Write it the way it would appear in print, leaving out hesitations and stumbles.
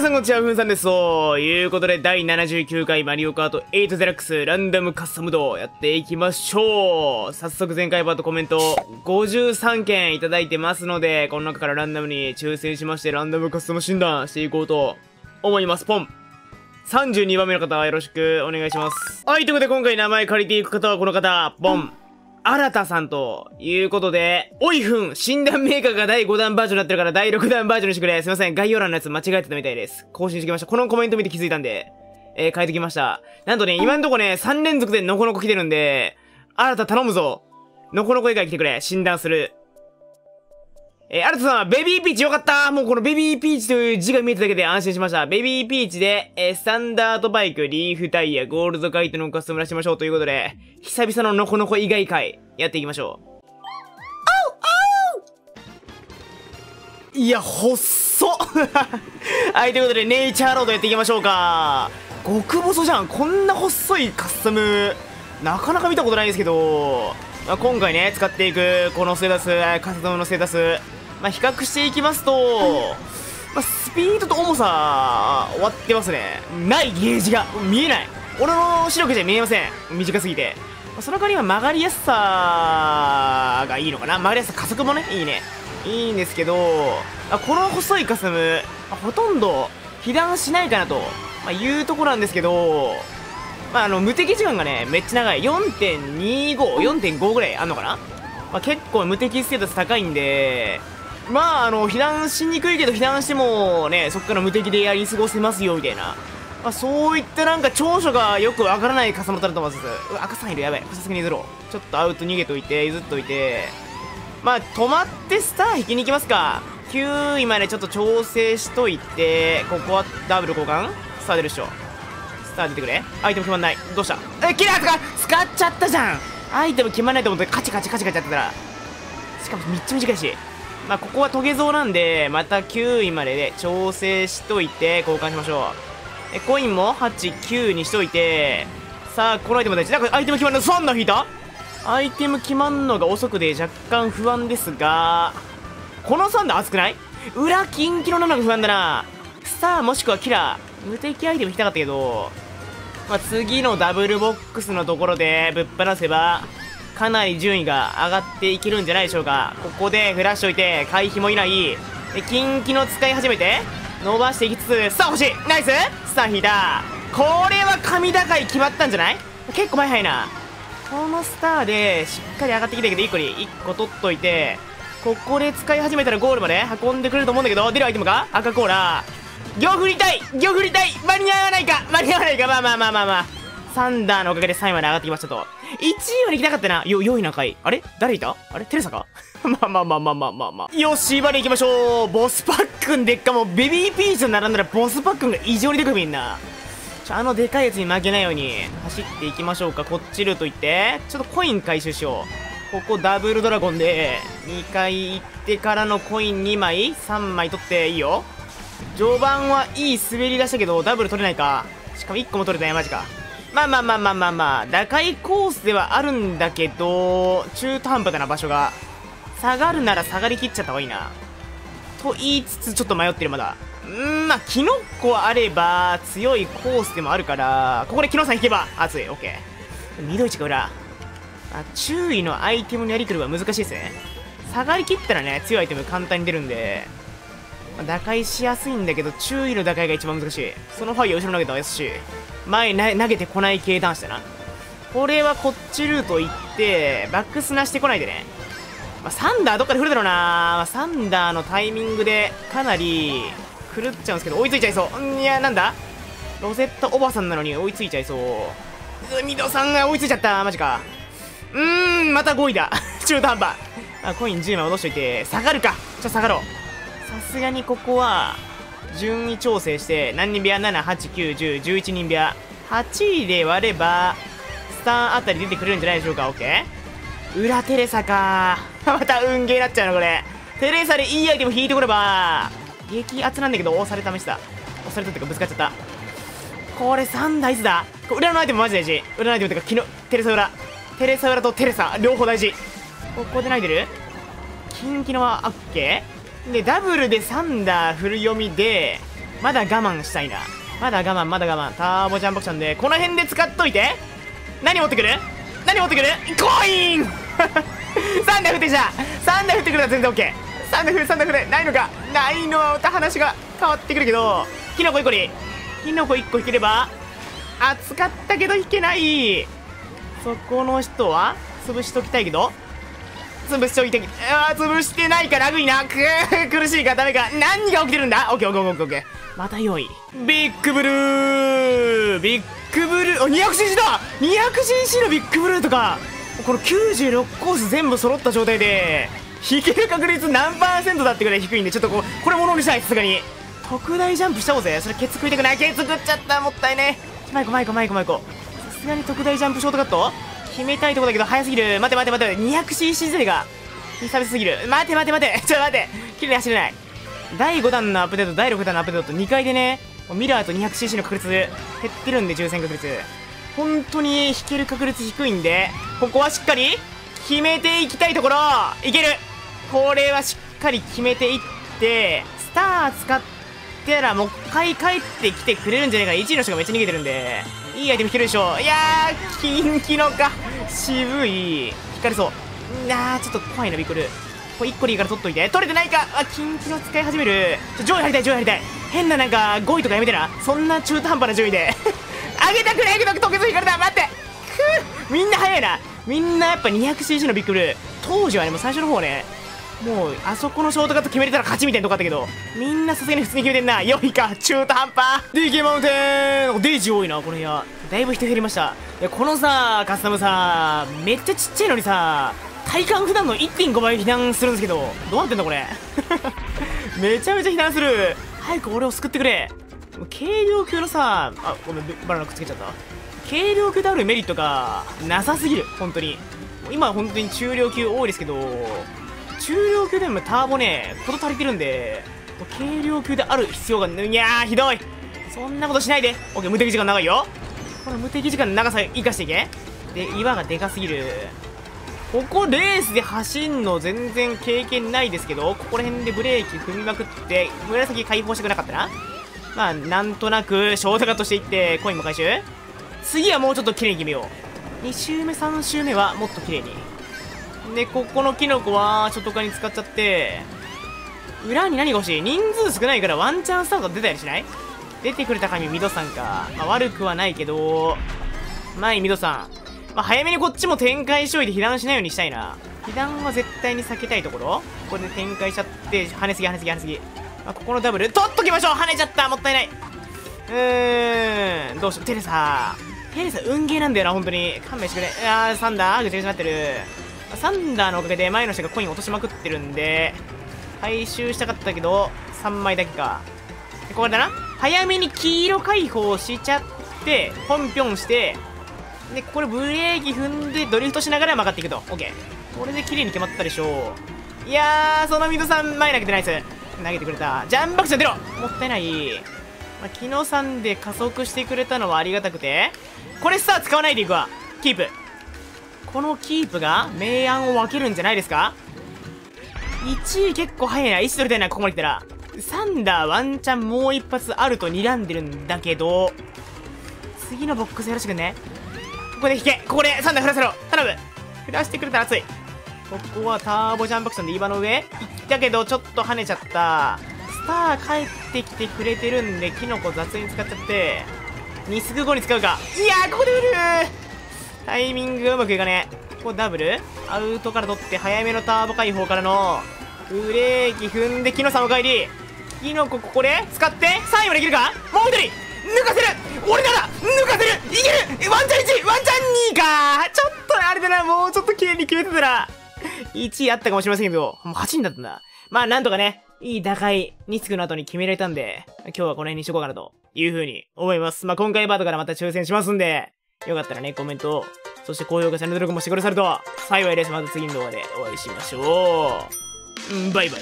皆さんこんにちは、ふんさんです。ということで、第79回マリオカート8デラックスランダムカスタムドやっていきましょう。早速前回バーとコメント53件いただいてますので、この中からランダムに抽選しまして、ランダムカスタム診断していこうと思います。ポン。32番目の方はよろしくお願いします。はい、ということで今回名前借りていく方はこの方、ポン。新田さんということで、おいふん、診断メーカーが第5弾バージョンになってるから第6弾バージョンにしてくれ。すいません、概要欄のやつ間違えてたみたいです。更新してきました。このコメント見て気づいたんで、変えてきました。なんとね、今んとこね、3連続でノコノコ来てるんで、新田頼むぞ。ノコノコ以外来てくれ。診断する。新田さんはベビーピーチよかった。もうこのベビーピーチという字が見えただけで安心しました。ベビーピーチで、スタンダードバイク、リーフタイヤ、ゴールドカイトのカスタム出しましょうということで、久々のノコノコ以外回、やっていきましょう。いや、ほっそはい、ということで、ネイチャーロードやっていきましょうか。極細じゃん。こんな細いカスタム、なかなか見たことないですけど、まあ、今回ね、使っていく、このステータス、カスタムのステータス、まあ、比較していきますと、まあ、スピードと重さ、終わってますね。ないゲージが見えない。俺の視力じゃ見えません。短すぎて。その代わりは曲がりやすさがいいのかな。曲がりやすさ、加速もね、いいね。いいんですけど、この細いカスタム、ほとんど被弾しないかなというところなんですけど、まあ、無敵時間がね、めっちゃ長い。4.25、4.5 ぐらいあんのかな。まあ、結構無敵ステータス高いんで、まあ、避難しにくいけど、避難してもね、そっから無敵でやり過ごせますよ、みたいな。まあ、そういったなんか長所がよくわからない重なったらと思います。うわ、赤さんいる、やばい。さすがに譲ろう。ちょっとアウト逃げといて、譲っといて。まあ、止まってスター引きに行きますか。9位までちょっと調整しといて、ここはダブル交換スター出るでしょ。スター出てくれ。アイテム決まんない。どうしたえ、キラーとか使っちゃったじゃん。アイテム決まんないと思って、カチカチカチカチやってたら。しかもめっちゃ短いし。まあここはトゲゾウなんで、また9位までで調整しといて、交換しましょう。コインも8、9にしといて、さあ、このアイテム大事。なんかアイテム決まるの、そんな引いたアイテム決まるのが遅くで若干不安ですが、この3で熱くない裏近畿の7が不安だな。スターもしくはキラー。無敵アイテム引きたかったけど、まあ、次のダブルボックスのところでぶっ放せば、かなり順位が上がっていけるんじゃないでしょうか。ここでフラッシュ置いて、回避もいない。で、近畿の使い始めて、伸ばしていきつつ、さあ欲しいナイススター引いた。これは神高い決まったんじゃない。結構前早いな。このスターでしっかり上がってきたけど、1個に1個取っといて、ここで使い始めたらゴールまで運んでくれると思うんだけど、出るアイテムか赤コーラ。魚振りたい魚振りたい間に合わないか間に合わないか。まあまあまあまあまあ。サンダーのおかげで3位まで上がってきましたと。1位まで行きたかったな。4位仲いい。あれ誰いたあれテレサかまあまあまあまあまあまあまあ。よし、バレ行きましょう。ボスパックンでっか。もうベビーピーチと並んだらボスパックンが異常にでかい。みんなでかいやつに負けないように走っていきましょうか。こっちルート行って、ちょっとコイン回収しよう。ここダブルドラゴンで、2回行ってからのコイン2枚、3枚取っていいよ。序盤はいい滑り出したけど、ダブル取れないか。しかも1個も取れない。マジか。まあまあまあまあまあまあ、高いコースではあるんだけど、中途半端だな、場所が。下がるなら下がりきっちゃった方がいいな。と言いつつ、ちょっと迷ってる、まだ。まあ、キノコあれば、強いコースでもあるから、ここでキノさん引けば、熱い、オッケー。緑地か裏。あ、注意のアイテムのやりくりは難しいですね。下がりきったらね、強いアイテム簡単に出るんで、まあ、打開しやすいんだけど、注意の打開が一番難しい。そのファイヤー後ろ投げたら優しい。前投げてこない系男子だな。これはこっちルート行って、バックスなしてこないでね。まあ、サンダーどっかで降るだろうな。まあ、サンダーのタイミングでかなり狂っちゃうんですけど、追いついちゃいそう。いや、なんだロゼッタおばさんなのに追いついちゃいそう。海戸さんが追いついちゃった。マジか。また5位だ。中途半端。まあ、コイン10枚落としといて、下がるか。ちょっと下がろう。さすがにここは、順位調整して、何人部屋 ?7、8、9、10、11人部屋。8位で割れば、スターあたり出てくれるんじゃないでしょうか。オッケー裏テレサかまた運ゲーになっちゃうな、これ。テレサでいいアイテム引いてこれば、激アツなんだけど、押され試した。押されたってか、ぶつかっちゃった。これ3台いつだ裏のアイテムマジ大事。裏のアイテムってか、昨日、テレサ裏。テレサ裏とテレサ、両方大事。ここで投げてる近畿のは、オッケーで、ダブルでサンダーフル読みで、まだ我慢したいな。まだ我慢。ターボジャンボクションで、この辺で使っといて。何持ってくる？コイン!3 台振ってきた !3 台振ってくれば全然 OK。3台振れ。ないのか。ないのはまた話が変わってくるけど。キノコ1個に。キノコ1個引ければ、暑かったけど引けない。そこの人は潰しときたいけど。潰してないからラグいな。苦しいか、ダメか。何が起きてるんだ？ OK。また用意。ビッグブルー。200cc だ！ 200cc のビッグブルーとか、この96コース全部揃った状態で、引ける確率何%だってぐらい低いんで、ちょっとこれものにしたい、さすがに。特大ジャンプしちゃおうぜ。それケツ食いたくない。ケツ食っちゃった。もったいね。マイコ。さすがに特大ジャンプショートカット決めたいとこだけど早すぎる。待て。200cc 勢が久々すぎる。待て。ちょっと待て。綺麗に走れない。第5弾のアップデート、第6弾のアップデートと2回でね、ミラーと 200cc の確率減ってるんで、13確率。本当に引ける確率低いんで、ここはしっかり決めていきたいところ。いける。これはしっかり決めていって、スター使ってらもう一回帰ってきてくれるんじゃないか。1位の人がめっちゃ逃げてるんで。いいアイテム引けるでしょう。いやー、キノか。渋い。引かれそう。ちょっと怖いな、ビックル。これ1個でいいから取っといて。取れてないか。キノ使い始める。上位入りたい。変ななんか、5位とかやめてな。そんな中途半端な順位で。あげたくないけど、溶けず引かれた。待って。みんな早いな。みんなやっぱ 200cc のビックル。当時はね、もう最初の方ね、もう、あそこのショートカット決めれたら勝ちみたいなとこあったけど、みんなさすがに普通に決めてんな。4位か、中途半端 !DK マウンテンデイジー多いな、この部屋。だいぶ人減りました。いや、このさ、カスタムさ、めっちゃちっちゃいのにさ、体感普段の 1.5 倍避難するんですけど、どうなってんだこれ。めちゃめちゃ避難する。早く俺を救ってくれ。軽量級のさ、ごめん、バナナくっつけちゃった。軽量級であるメリットが、なさすぎる、本当に。今本当に中量級多いですけど、中量級でもターボね、こと足りてるんで、軽量級である必要が、いやー、ひどい。そんなことしないで。オッケー、無敵時間長いよ。この無敵時間の長さ生かしていけ。で、岩がでかすぎる。ここ、レースで走んの全然経験ないですけど、ここら辺でブレーキ踏みまくって、紫解放したくなかったな。まあ、なんとなく、ショートカットしていって、コインも回収。次はもうちょっと綺麗に決めよう。2周目、3周目はもっと綺麗に。で、ここのキノコは、ショットカーに使っちゃって、裏に何が欲しい？人数少ないからワンチャンスタート出たりしない？出てくれた神、ミドさんか。まあ、悪くはないけど、前、ミドさん。まあ、早めにこっちも展開しといて被弾しないようにしたいな。被弾は絶対に避けたいところ？これで展開しちゃって、跳ねすぎ。まあ、ここのダブル、取っときましょう！跳ねちゃった！もったいない！どうしよう。テレサ、運ゲーなんだよな、本当に。勘弁してくれ。サンダー、ぐちゃぐちゃになってる。サンダーのおかげで前の人がコイン落としまくってるんで、回収したかったけど、3枚だけか。これだな。早めに黄色解放しちゃって、ポンピョンして、で、これブレーキ踏んでドリフトしながら曲がっていくと。オッケー。これで綺麗に決まったでしょう。いやー、そのミドさん前投げてナイス。投げてくれた。ジャンバクション出ろ！もったいない。キノさんで加速してくれたのはありがたくて、これさ、使わないでいくわ。キープ。このキープが明暗を分けるんじゃないですか。1位結構早いな。1取りたいな、ここまで来たら。サンダーワンチャンもう一発あると睨んでるんだけど、次のボックスよろしくね。ここで引け。ここでサンダー振らせろ。頼む。振らしてくれたら熱い。ここはターボジャンプアクションで岩の上行ったけど、ちょっと跳ねちゃった。スター帰ってきてくれてるんで、キノコ雑に使っちゃって2すぐ後に使うか。いやー、ここで売るー。タイミングがうまくいかねえ。ここダブルアウトから取って、早めのターボ解放からのブレーキ踏んで、キノさんお帰り。キノコここで使って3位までいけるか。もう1人抜かせる。俺なら抜かせる。いける。ワンチャン1位、ワンチャン2位か。ちょっとあれだな、もうちょっと綺麗に決めてたら1位あったかもしれませんけど、もう8位だったんだ。まあなんとかね、いい打開につくの後に決められたんで、今日はこの辺にしとこうかなという風に思います。まあ今回バートからまた抽選しますんで、よかったらね、コメントを、そして高評価、チャンネル登録もしてくださると幸いです。また次の動画でお会いしましょう。バイバイ。